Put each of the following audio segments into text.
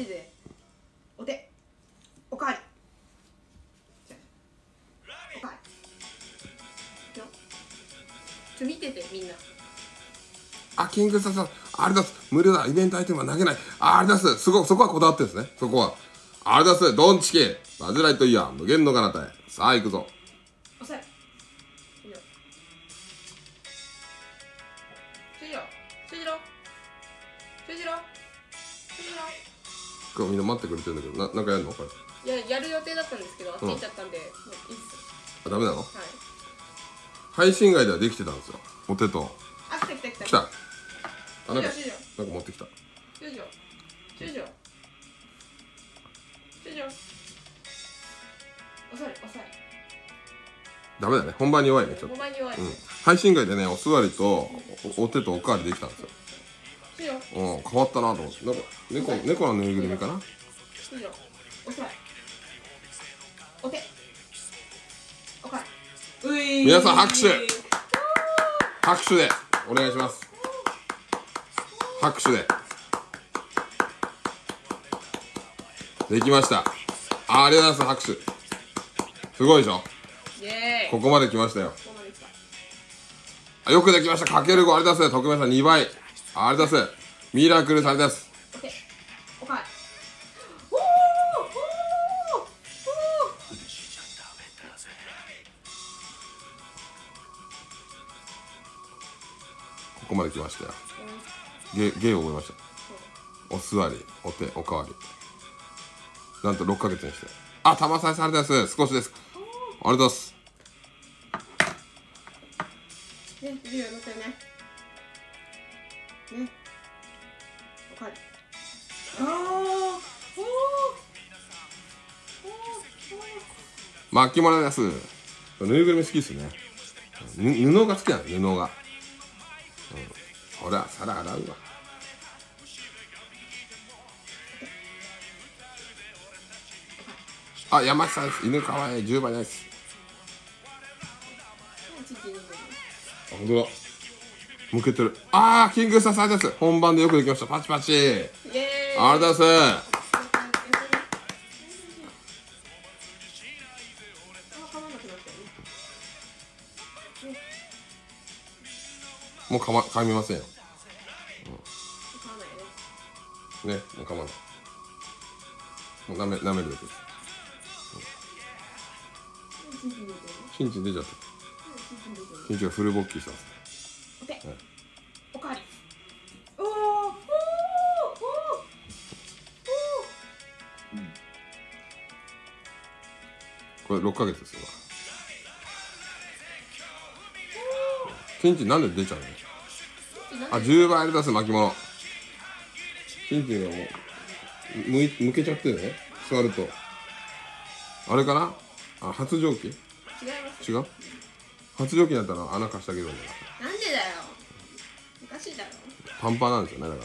いいぜ。お手、おかわり。おかわり。ちょっと見てて、みんな。あ、キングさんさん、あれだす。無料だ。イベントアイテムは投げない。あれだす。すごい、そこはこだわってるんですね。そこは。あれだす。ドンチキ。バズライトイヤー。無限の彼方へ。さあ、行くぞ。おさえ。今日みんな待ってくれてるんだけど、なんかやるのこれ。いや、やる予定だったんですけど、あっち行っちゃったんで、もういいっす。あ、ダメなの？はい。配信外ではできてたんですよ。お手と。あ、来た来た来た。来た。あ、なんか持ってきた。よいしょ。よいしょ。よいしょ。お座り、お座り。ダメだね。本番に弱いね、ちょっと。本番に弱い。配信外でね、お座りと、お手とおかわりできたんですよ。うん、変わったなと思って、なんか猫のぬいぐるみかな。皆さん拍手、拍手でお願いします。拍手で。できました。ありがとうございます。拍手。すごいでしょ。ここまで来ましたよ。よくできました。かける5ありがとうございます。徳明さん2倍。あれだす。ミラクルされです。ここまで来ましたよ。芸を覚えました。お座り、お手、おかわり。なんと6ヶ月にして。あ、玉さえされです。少しです。あれだす。ね、いるよ、乗ってね。ね、おかわり。巻物です。ぬいぐるみ好きですね。布が好きなの、布が。ほら、皿洗うわ。あ、山下さんです。犬かわいい、10倍です。あ、本当だ。向けてる。ああ、キングさん、最初です。本番でよくできました。パチパチ。イエーイ。ありがとうございます。もう噛みませんよ。うん、ね、もう噛まない。もう舐めるだけです。チンチン出ちゃった。チンチンがフル勃起したんです。おかわり。おおおおお。これ6ヶ月ですよ。チンチンなんで出ちゃうの？あ、10倍あれ出す巻物。チンチンがもう向けちゃってるね。座ると。あれかな？あ、発情期？違います。違う？発情期だったら穴貸してあげるんだな。なんでだよ。おかしいだろ。パンパンなんですよね、だか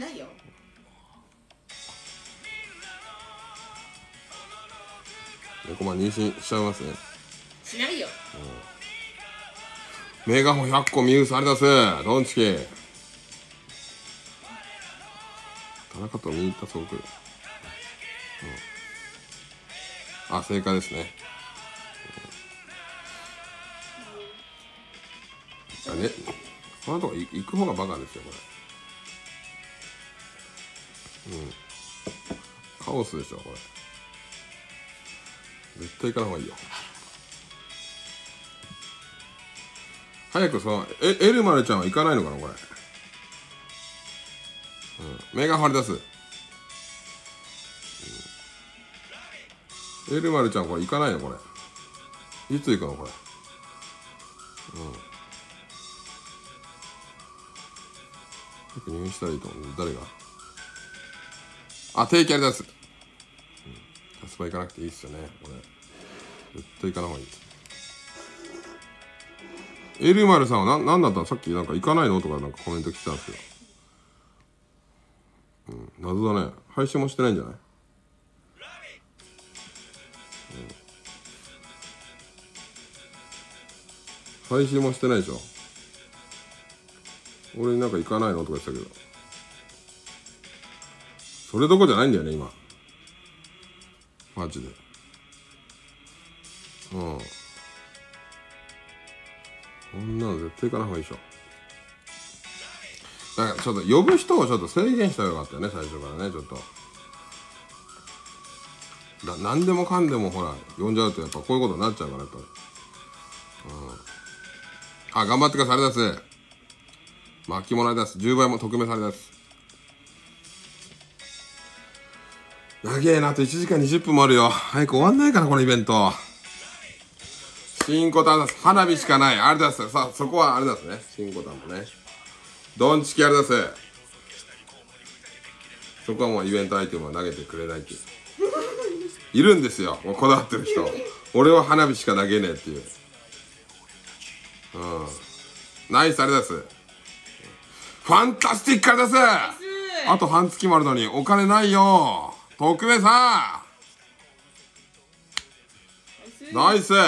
ら。ないよ。猫まん妊娠しちゃいますね。しないよ。メガホン100個ミウスありだす。ドンチキ。田中と見に行ったそうく。あ、正解ですね。ね、このとこ行く方がバカですよ、これ。うん。カオスでしょ、これ。絶対行かない方がいいよ。早くさ、エルマルちゃんは行かないのかな、これ。うん。目が張り出す。うん、エルマルちゃん、これ行かないの、これ。いつ行くの、これ。うん。入院したらいいと思う。誰が？あ、定期ありだす。タスパ行かなくていいっすよね、これ。絶対行かない方がいい。エルマルさんは何だったの？さっきなんか行かないのとかなんかコメント来てたんですけど。うん、謎だね。配信もしてないんじゃない？うん、配信もしてないでしょ。俺になんか行かないのとか言ってたけど、それどこじゃないんだよね、今。マジで。うん。こんなの絶対行かない方がいいでしょ。だからちょっと呼ぶ人をちょっと制限したらよかったよね、最初からね、ちょっと。何でもかんでもほら、呼んじゃうとやっぱこういうことになっちゃうから、やっぱり。うん。あ、頑張ってください、あれです。巻きもらいです。10倍も特命されです。長えな、あと1時間20分もあるよ。早く終わんないかな、このイベント。新コタンです。花火しかない。あれです。さあ、そこはあれですね。新コタンもね。ドンチキあれです。そこはもうイベントアイテムは投げてくれないっていう。いるんですよ、もうこだわってる人。俺は花火しか投げねえっていう。うん。ナイスあれです。ファンタスティックあれです。あと半月もあるのにお金ないよ。特命さん。ナイス。フ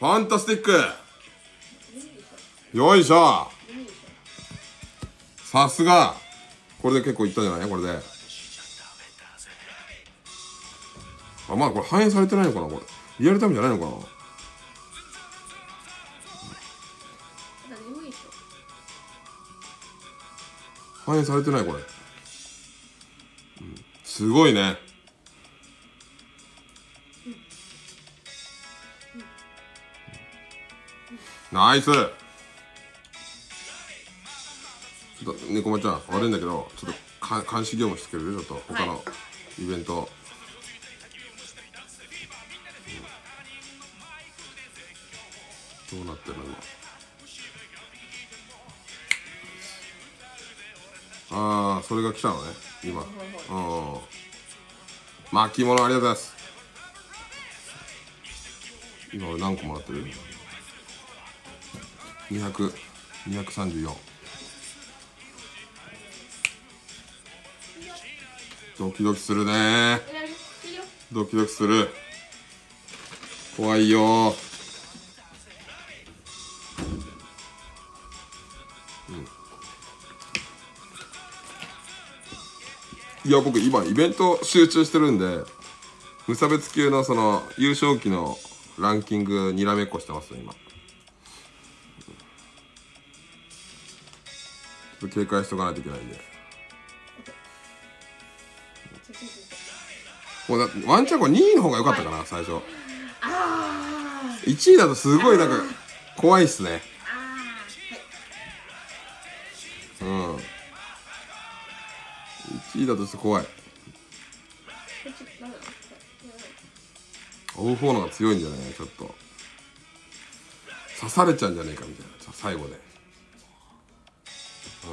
ァンタスティック。よいしょ。さすが。これで結構いったんじゃない？これで。あ、まだこれ反映されてないのかな、これ。リアルタイムじゃないのかな。反映されてない、これ。すごいね。ナイス。ちょっと猫まちゃん悪いんだけど、ちょっと監視業務してくれる？ちょっと他のイベント、はい、どうなってるの今。ああ、それが来たのね今。巻物ありがとうございます。今俺何個もらってる？200、234。ドキドキするね。ドキドキする。怖いよ。いや、僕今イベント集中してるんで、無差別級のその優勝期のランキングにらめっこしてます今。警戒しておかないといけないんで。もうだワンチャンこれ2位の方が良かったかな、最初。1位だとすごいなんか怖いっすね。うん、1位だとして怖い。追う方のが強いんじゃない？ちょっと刺されちゃうんじゃねえかみたいな、最後で。う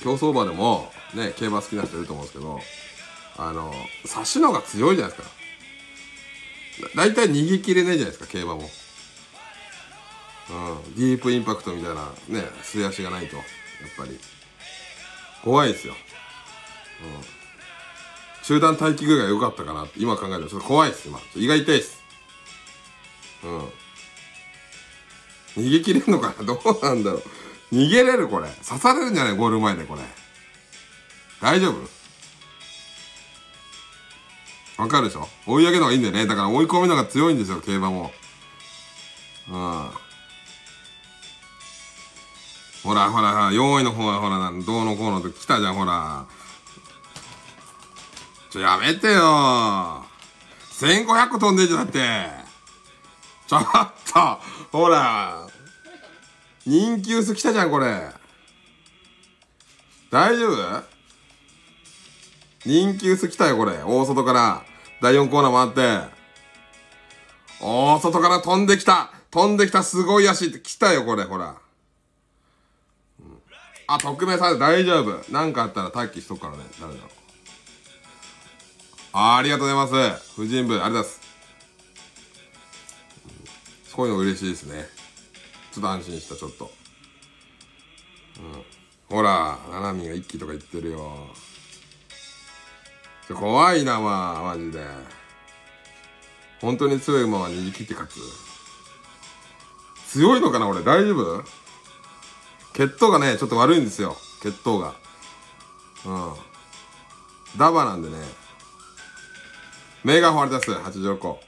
ん、競走馬でもね、競馬好きな人いると思うんですけど、差しのが強いじゃないですか。大体逃げきれないじゃないですか、競馬も。うん、ディープインパクトみたいなね、末足がないとやっぱり怖いですよ。うん、中段待機具合が良かったかなって今考えるとちょっと怖いです。今胃が痛いです。うん、逃げ切れるのかな、どうなんだろう。逃げれる？これ刺されるんじゃない？ゴール前で。これ大丈夫？わかるでしょ。追い上げの方がいいんだよね。だから追い込みの方が強いんですよ、競馬も。うん、ほらほら、4位の方はほらどうのこうのと来たじゃん。ほら、ちょやめてよ。1500個飛んでんじゃなくて。ちょっとほら、人気薄来たじゃん。これ大丈夫？人気薄来たよ。これ大外から第4コーナー回って、大外から飛んできた、飛んできた、すごい足って来たよ。これほら、うん、あ、特命さん大丈夫。なんかあったらタッキーしとくからね。誰だろう。ありがとうございます。婦人部ありがとうございます。こういうの嬉しいですね。ちょっと安心した、ちょっと。うん、ほら、ななみが一気とか言ってるよ。怖いな、まあ、マジで。本当に強い馬は逃げ切って勝つ。強いのかな、俺、大丈夫？血統がね、ちょっと悪いんですよ。血統が。うん。ダバなんでね。メガホありです、八条湖。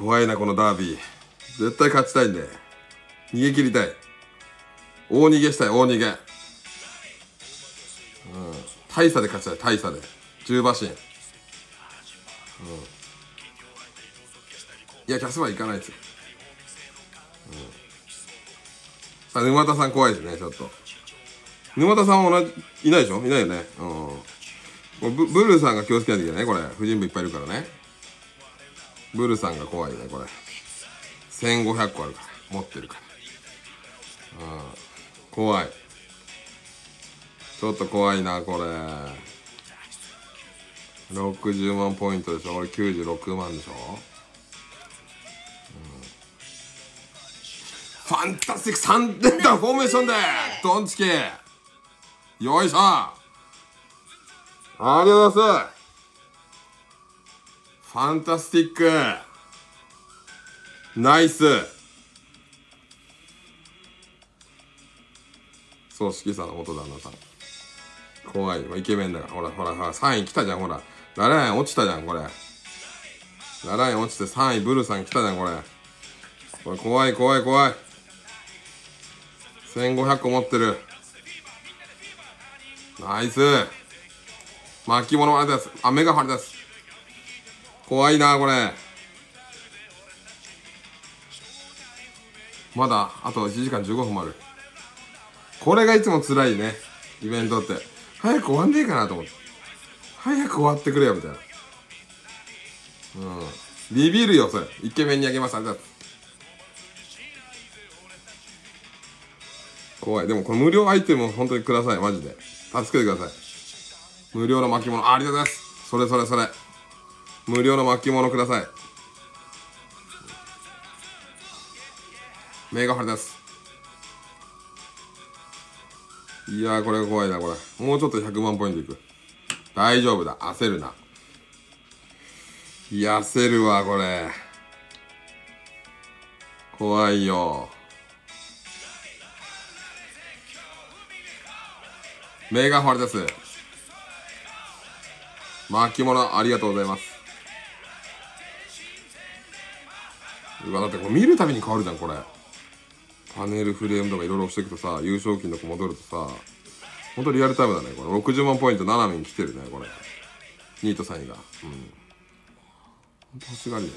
怖いな、このダービー。絶対勝ちたいんで。逃げ切りたい。大逃げしたい、大逃げ。うん。大差で勝ちたい、大差で。10馬身。うん。いや、キャスは行かないですよ。うん、あ、沼田さん怖いですね、ちょっと。沼田さんは同じ、いないでしょ、いないよね。うん。ブルーさんが気をつけないといけないね、これ。婦人部いっぱいいるからね。ブルーさんが怖いね、これ。1500個あるから。持ってるから。うん。怖い。ちょっと怖いな、これ。60万ポイントでしょ、俺96万でしょ。ファンタスティック3連打フォーメーションでドンチキ、よいしょ、ありがとうございます。ファンタスティックナイス。そう、指揮者の元旦那さん怖い、イケメンだから。ほらほらほら、3位来たじゃん、ほらララエン落ちたじゃん、これララエン落ちて3位ブルさん来たじゃん、これこれ怖い怖い怖い。1500個持ってる。ナイス。巻物もあれです。あ、目が張りです。怖いな、これ。まだ、あと1時間15分もある。これがいつも辛いね。イベントって。早く終わんねえかなと思って。早く終わってくれよ、みたいな。うん。ビビるよ、それ。イケメンにあげます。あれだ。怖い。でもこの無料アイテムを本当にください。マジで。助けてください。無料の巻物。ありがとうございます。それそれそれ。無料の巻物ください。メガハルです。いやー、これが怖いな、これ。もうちょっと100万ポイントいく。大丈夫だ。焦るな。いや、焦るわ、これ。怖いよ。メガホアルです。巻物ありがとうございます。うわ、だってこれ見るたびに変わるじゃん、これ。パネルフレームとかいろいろ押していくとさ、優勝金とか戻るとさ、ほんとリアルタイムだね、これ。60万ポイント、ナナミン来てるね、これ。2位と3位が。うん。ほんと欲しがりね。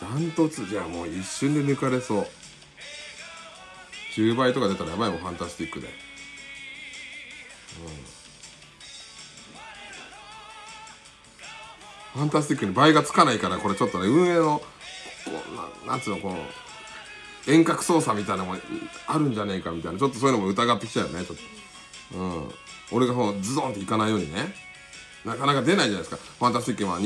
ダントツ、じゃあもう一瞬で抜かれそう。10倍とか出たらやばいもん、ファンタスティックで。うん。ファンタスティックに倍がつかないから、これちょっとね、運営の、なんつうの、この、遠隔操作みたいなのもあるんじゃねえかみたいな、ちょっとそういうのも疑ってきちゃうよね、ちょっと。うん。俺がこう、ズドンっていかないようにね。なかなか出ないじゃないですか。ファンタスティックは。